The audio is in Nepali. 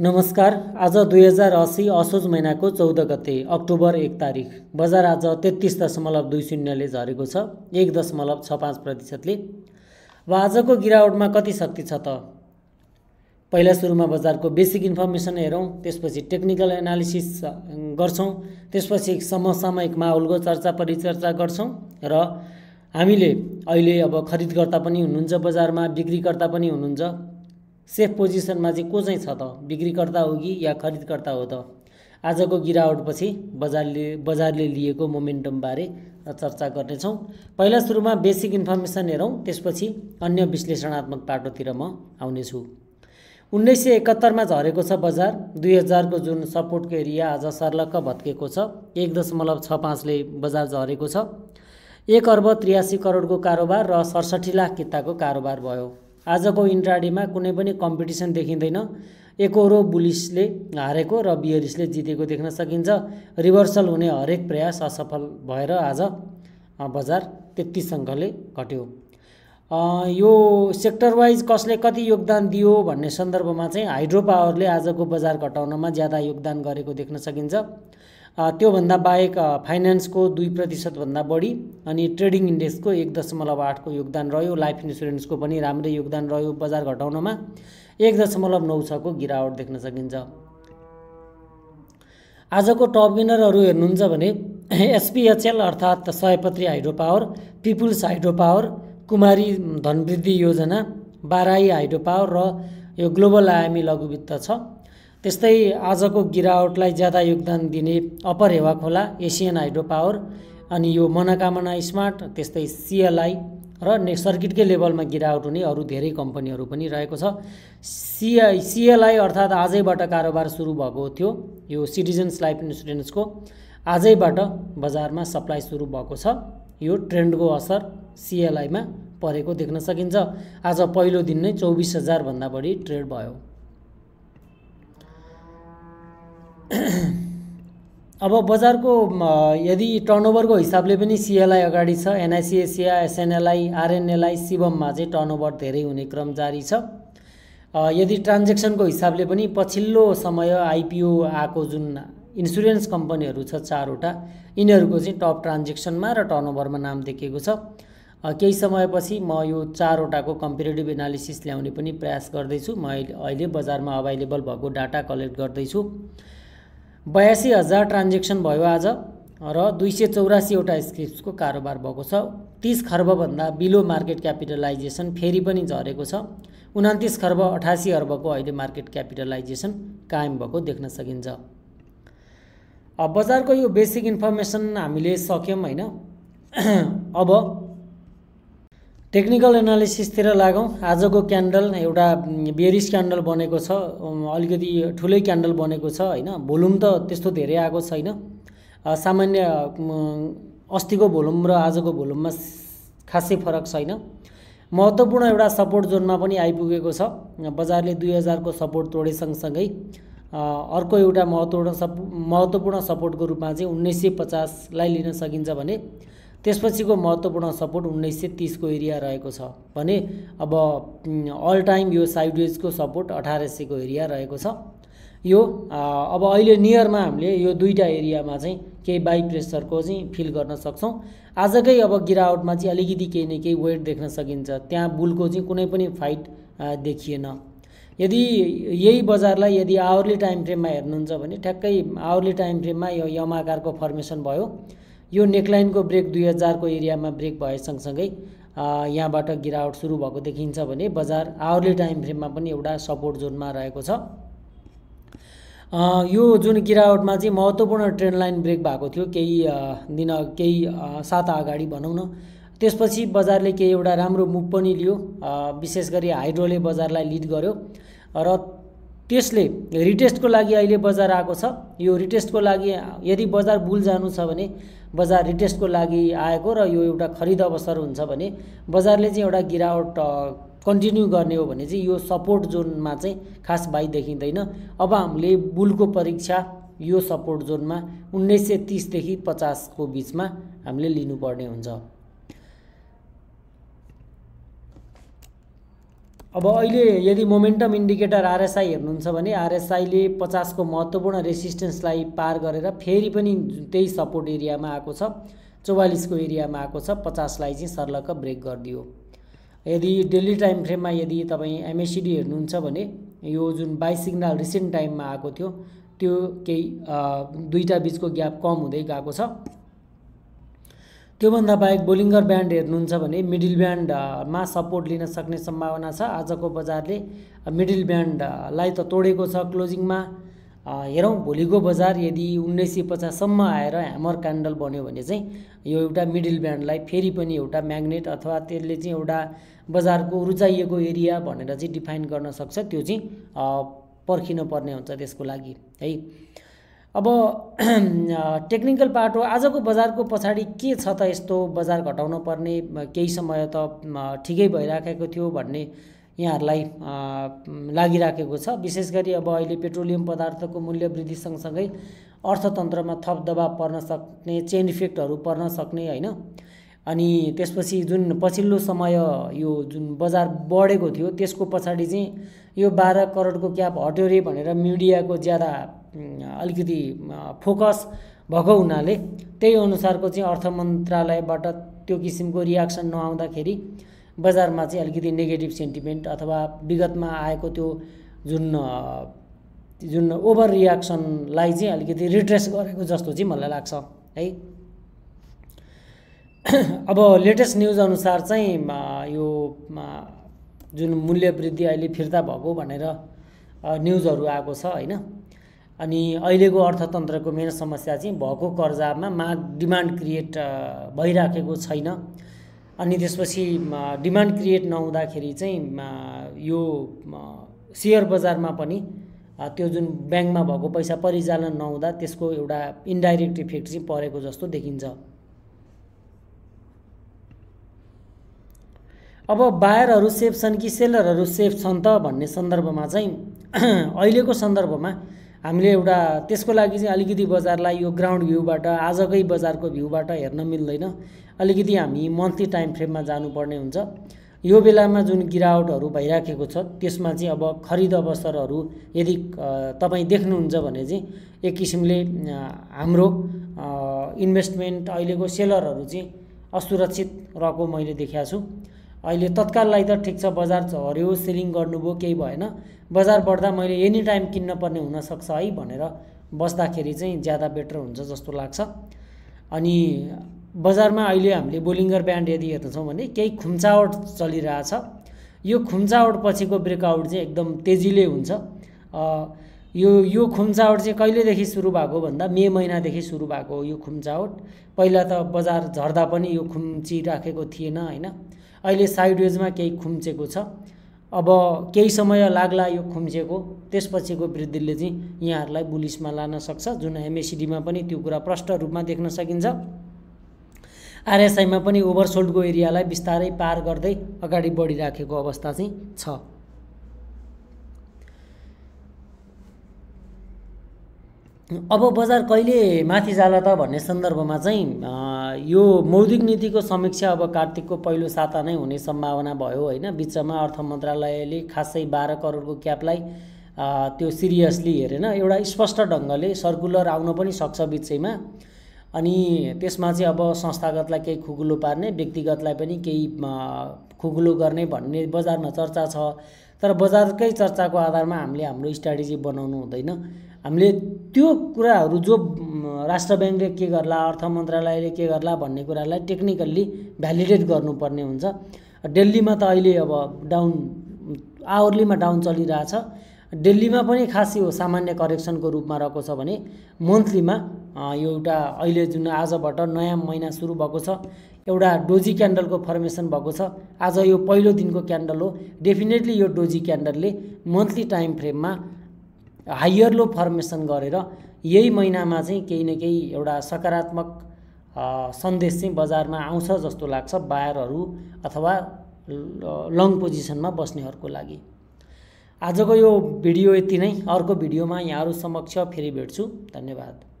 नमस्कार। आज 2080 असोज महीना को 14 गते अक्टोबर 1 तारीख बजार आज 33.20 झरेको छ 1.65%ले। व आज को गिरावट में कति शक्ति छ त पहिला सुरुमा बजार को बेसिक इन्फर्मेसन हेरौं, त्यसपछि टेक्निकल एनालिसिस गर्छौं, त्यसपछि समसामयिक माहौलको चर्चा परिचर्चा गर्छौं र हामीले अहिले अब खरिदकर्ता पनि हुनुहुन्छ बजारमा, बिक्रीकर्ता पनि हुनुहुन्छ। सेफ पोजिशन में को बिक्रीकर्ता होगी या खरीदकर्ता हो त आज को गिरावट पछि बजारले लिएको मोमेन्टम बारे चर्चा गर्नेछौं। पहिला सुरुमा बेसिक इन्फर्मेसन हेरौं, त्यसपछि अन्य विश्लेषणात्मक पाटोतिर म आउने छु। 1971 में झरेको छ बजार, 2000 को जुन सपोर्ट को एरिया आज सर्लक्क भत्केको छ 1.65%ले बजार झरेको छ। 1,83,00,00,000 को कारोबार र 67,00,000 किता को कारोबार भयो। आज को इंट्राडे में कुनै पनि कम्पिटिसन देखिँदैन, एकोरो बुलिसले हारेको र बियरिसले जितेको देख्न सकिन्छ। रिभर्सल हुने हरेक प्रयास असफल भएर आज बजार 33 अंकले घट्यो। यो सेक्टर वाइज कसले कति योगदान दियो भन्ने सन्दर्भमा चाहिँ हाइड्रो पावरले आज को बजार घटाउनमा ज्यादा योगदान गरेको देख्न सकिन्छ। त्यो भन्दा बाहेक फाइनेंस को 2% भन्दा बढी अनि ट्रेडिंग इंडेक्स को 1.8 को योगदान रह्यो। लाइफ इंसुरेन्स को पनि राम्रो योगदान रह्यो, बजार घटाउनमा 1.96 को गिरावट देख्न सकिन्छ। आज को टप गेनरहरु हेर्नुहुन्छ भने एसपीएचएल अर्थात Sayapatri hydro power, People's hydro power, कुमारी धनवृद्धि योजना, बाराई हाइड्रो पावर र यो ग्लोबल आयामी लघुवित्त छ। त्यस्तै आज को गिरावटलाई ज्यादा योगदान दिने अपर हेवा खोला, एशियन हाइड्रो पावर अनि यो मनोकामना स्मार्ट, त्यस्तै सीएलआई र सर्किटकै लेभलमा गिरावट हुने अरु धेरै कम्पनीहरु पनि रहेको छ। सीएलआई अर्थात आजैबाट कारोबार सुरु भएको थियो, यो सिटिजन्स लाइफ इन्स्योरेन्स को आजैबाट बजारमा सप्लाई सुरु भएको छ। यो ट्रेन्डको असर सीएलआई मा परेको देख्न सकिन्छ। आज पहिलो दिन नै 24,000 भन्दा बढी ट्रेड भयो। अब बजार को यदि टर्नओवर को हिसाबले पनि सीएलआई अगाडि छ। NIC Asia, SNLI, RNLI, Shivam में चाहिँ टर्नओवर धेरै हुने क्रम जारी छ। यदि ट्रान्जेक्सन को हिसाबले पनि पछिल्लो समय आईपीओ आएको जुन इन्स्योरेन्स कम्पनीहरु छ 4 वटा, यिनीहरुको चाहिँ टप ट्रान्जेक्सन में र टर्नओवर में नाम देखिएको छ। केही समयपछि म यो 4 वटा को कम्पेरेटिभ एनालिसिस ल्याउने पनि प्रयास गर्दै छु। म अहिले बजारमा अवेलेबल भएको डाटा कलेक्ट गर्दै छु। 82,000 ट्रान्जेक्सन भयो आज र 284 वटा स्क्रिप्ट्स को कारोबार भएको छ। 30 खर्ब भन्दा बिलो मार्केट क्यापिटलाइजेसन फेरि पनि झरेको छ। 29,88 अर्ब को अहिले मार्केट क्यापिटलाइजेसन कायम भएको देख्न सकिन्छ। अब बजार को यो बेसिक इन्फर्मेसन हामीले सक्यौं हैन। अब टेक्निकल एनालिसिसतिर लागौं। आज को क्यान्डल एउटा बेरिस क्यान्डल बनेको छ, अलिकति ठुलै क्यान्डल बनेको छ हैन। भोल्युम त त्यस्तो धेरै आएको छैन, सामान्य अस्तिको भोल्युम र आजको भोल्युममा खासै फरक छैन। महत्त्वपूर्ण एउटा सपोर्ट जोनमा पनि आइपुगेको छ। बजारले 2000 को सपोर्ट तोडे सँगसँगै अर्को एउटा महत्त्वपूर्ण सपोर्टको रूपमा चाहिँ 1950 लाई लिन सकिन्छ भने त्यसपछिको महत्त्वपूर्ण सपोर्ट 1930 को एरिया रहेको छ भने अब अल टाइम यो साइडवेज को सपोर्ट 1880 को एरिया रहेको छ। यो अब अहिले नियरमा हामीले यो दुईटा एरियामा चाहिँ केही बाई प्रेसर को चाहिँ फिल गर्न सक्छौं। आजकै अब गिरावटमा चाहिँ अलिकति केही न केही वेट देख्न सकिन्छ, त्यहाँ बुलको चाहिँ कुनै पनि फाइट देखिएन। यदि यही बजारलाई यदि आवरली टाइम फ्रेममा हेर्नुहुन्छ भने ठ्याक्कै आवरली टाइम फ्रेममा यो यम आकारको फर्मेसन भयो। यो नेकलाइन को ब्रेक 2000 को एरिया में ब्रेक भए सँगसँगै यहाँबाट गिरावट सुरु भएको देखिन्छ भने बजार आवरली टाइम फ्रेम में पनि एउटा सपोर्ट जोन में रहेको छ। यो जुन गिरावट में चाहिँ महत्त्वपूर्ण ट्रेन्ड लाइन ब्रेक भएको थियो केही दिन केही साता अगाडि भनौं न, त्यसपछि बजारले केही एउटा राम्रो मुभ पनि लियो। विशेष गरी हाइड्रोले बजारलाई लिड गर्यो र त्यसले रिटेस्ट को लागि अहिले बजार आएको छ। यो रिटेस्ट को लागि यदि बजार बुल जानु छ भने बजार रिटेस्ट को लागि आएको र यो एउटा खरीद अवसर हुन्छ भने बजारले चाहिँ एउटा गिरावट कन्टिन्यू गर्ने हो भने चाहिँ यो सपोर्ट जोन में चाहिँ खास बाई देखिँदैन। अब हामीले बुल को परीक्षा यो सपोर्ट जोन में 1930 देखि 50 को बीच में हामीले लिनुपर्ने हुन्छ। अब अहिले यदि मोमेन्टम इंडिकेटर आरएसआई हेर्नुहुन्छ भने आरएसआईले 50 को महत्त्वपूर्ण रेसिस्टेन्सलाई पार गरेर फेरि पनि त्यही सपोर्ट एरियामा आएको छ, 44 को एरियामा आएको छ, 50 लाई चाहिँ सर्लक्क ब्रेक गरिदियो। यदि डेली टाइम फ्रेममा यदि तपाई एमएसीडी हेर्नुहुन्छ भने यो जुन बाइ सिग्नल रिसेन्ट टाइममा आएको थियो त्यो केही दुईटा बीचको ग्याप कम हुँदै गएको छ। त्यो भन्दा बाहेक बोलिंगर बैंड हेर्नुहुन्छ भने मिडिल बैंड मा सपोर्ट लिन सक्ने संभावना छ। आजको बजारले मिडिल बैंड लाई त तोडेको छ क्लोजिंग में, हेरौं भोलिको बजार यदि 1950 सम्म आएर ह्यामर क्यान्डल बन्यो भने चाहिँ यो एउटा मिडिल बैंडलाई फेरि पनि एउटा म्याग्नेट अथवा त्यसले चाहिँ एउटा बजारको रुचाइएको एरिया भनेर चाहिँ डिफाइन गर्न सक्छ। त्यो चाहिँ पर्खिनु पर्ने हुन्छ त्यसको लागि है। अब टेक्निकल पार्ट हो, आज को बजार को पछाड़ी के छ त यस्तो बजार घटाउन पर्ने केही समय त ठिकै भइराखेको थियो भन्ने यहाँहरुलाई लागिराखेको छ। विशेष गरी अब अहिले पेट्रोलियम पदार्थ को मूल्य वृद्धि सँगसँगै अर्थतंत्र में थप दबाव पर्न सक्ने, चेन इफेक्टहरु पर्न सक्ने हैन। अनि त्यसपछि जुन पछिल्लो समय यो जुन बजार बढेको थियो त्यसको पछाडी चाहिँ यो 12 करोड को क्याप हट्यो रे भनेर मिडिया को ज्यादा अलिकति फोकस भएको हुनाले त्यही अनुसारको चाहिँ अर्थ मन्त्रालयबाट त्यो किसिमको रियाक्सन नआउँदाखेरि बजारमा चाहिँ अलिकति नेगेटिभ सेन्टिमेन्ट अथवा विगतमा आएको त्यो जुन ओभर रियाक्सनलाई चाहिँ अलिकति रिट्रेस गरेको जस्तो चाहिँ मलाई लाग्छ है। अब लेटेस्ट न्यूज अनुसार चाहिँ यो जुन मूल्य वृद्धि अहिले फिर्ता भएको भनेर न्यूजहरु आएको छ हैन। अनि अहिलेको अर्थतन्त्रको मेन समस्या चाहिँ भएको कर्जामा माग डिमान्ड क्रिएट भइराखेको छैन। अनि त्यसपछि डिमान्ड क्रिएट नहुँदाखेरि चाहिँ यो शेयर बजारमा पनि त्यो जुन बैंकमा भएको पैसा परिचालन नहुँदा त्यसको एउटा इन्डाइरेक्ट इफेक्ट चाहिँ परेको जस्तो देखिन्छ। अब बायरहरु सेफ छन् कि सेलरहरु सेफ छन् त भन्ने सन्दर्भमा चाहिँ अहिलेको सन्दर्भमा हामीले एउटा त्यसको लागि चाहिँ अलिकति बजारलाई यो ग्राउन्ड भ्यूबाट आजकै बजारको भ्यूबाट हेर्न मिल्दैन। अलिकति हामी मन्थली टाइम फ्रेममा जानुपर्ने हुन्छ। यो बेलामा जुन गिरावटहरु भइराखेको छ त्यसमा चाहिँ अब खरीद अवसरहरु यदि तपाई देख्नुहुन्छ भने चाहिँ एक किसिमले हाम्रो इन्भेस्टमेन्ट अहिलेको सेलरहरु चाहिँ असुरक्षित रहेको मैले देखेको छु। अहिले तत्काललाई त ठीक छ, बजार झर्यो, सेलिङ गर्नुभयो, केही भएन, बजार बढ्दा मैले एनी टाइम किन्न पर्ने हुन सक्छ है भनेर बस्दाखेरि चाहिँ ज्यादा बेटर हुन्छ जस्तो लाग्छ। अनि बजारमा अहिले हामीले बोलिंगर ब्यान्ड यदि हेर्छौं भने केही खुम्चावट चलिरहेछ। यो खुम्चावट पछिको ब्रेकआउट चाहिँ एकदम तेजीले हुन्छ। यो खुम्चावट चाहिँ कहिलेदेखि सुरु भएको भन्दा मे महिनादेखि सुरु भएको यो खुम्चावट। पहिला त बजार झर्दा पनि यो खुम्चिराखेको थिएन हैन, अहिले साइडवेजमा केही खुम्चेको छ। अब केही समय लाग्ला यो खुम्चेको, त्यसपछिको वृद्धिले चाहिँ यहाँहरुलाई बुलिशमा लान सक्छ, जुन एमएसीडी मा पनि त्यो कुरा प्रष्ट रूपमा देख्न सकिन्छ। आरएसआई मा पनि ओभरसोल्डको एरियालाई बिस्तारै पार गर्दै अगाडि बढिराखेको अवस्था चाहिँ छ। अब बजार कहिले माथि जाला त भन्ने सन्दर्भमा चाहिँ यो मौद्रिक नीति को समीक्षा अब कार्तिक को पहिलो साता नै हुने संभावना भयो हैन। बीचमा अर्थ मन्त्रालयले खासै 12 करोड को क्यापलाई त्यो सिरियसली हेरेन, एउटा स्पष्ट ढंगले सर्कुलर आउन पनि सक्छ बीचैमा। अनि त्यसमा चाहिँ अब संस्थागतलाई केही खुगुलो पार्ने, व्यक्तिगतलाई पनि केही खुगुलो गर्ने भन्ने बजारमा चर्चा छ। तर बजारकै चर्चाको आधारमा हामीले हाम्रो स्ट्र्याटेजी बनाउनु हुँदैन। हामीले त्यो कुराहरु जो राष्ट्र बैंकले के गर्ला, अर्थ मन्त्रालयले के गर्ला भन्ने कुरालाई टेक्निकल्ली भ्यालिडेट गर्नुपर्ने हुन्छ। दिल्लीमा त अहिले अब डाउन आवरलीमा डाउन चलिरहेछ। दिल्लीमा पनि खासै हो सामान्य करेक्सनको रूपमा रहेको छ भने मन्थलीमा यो एउटा अहिले जुन आजबाट नयाँ महिना सुरु भएको छ एउटा डोजी क्यान्डलको फर्मेसन भएको छ। आज यो पहिलो दिनको क्यान्डल हो। डेफिनेटली यो डोजी क्यान्डलले मन्थली टाइम फ्रेममा हायर लो फर्मेसन गरेर यही महिनामा चाहिँ केही न केही एउटा सकारात्मक सन्देश चाहिँ बजारमा आउँछ जस्तो लाग्छ बायरहरु अथवा लङ पोजिसनमा बस्नेहरुको लागि। आजको यो भिडियो यति नै, अर्को भिडियोमा यहाँहरु समक्ष फेरि भेट्छु। धन्यवाद।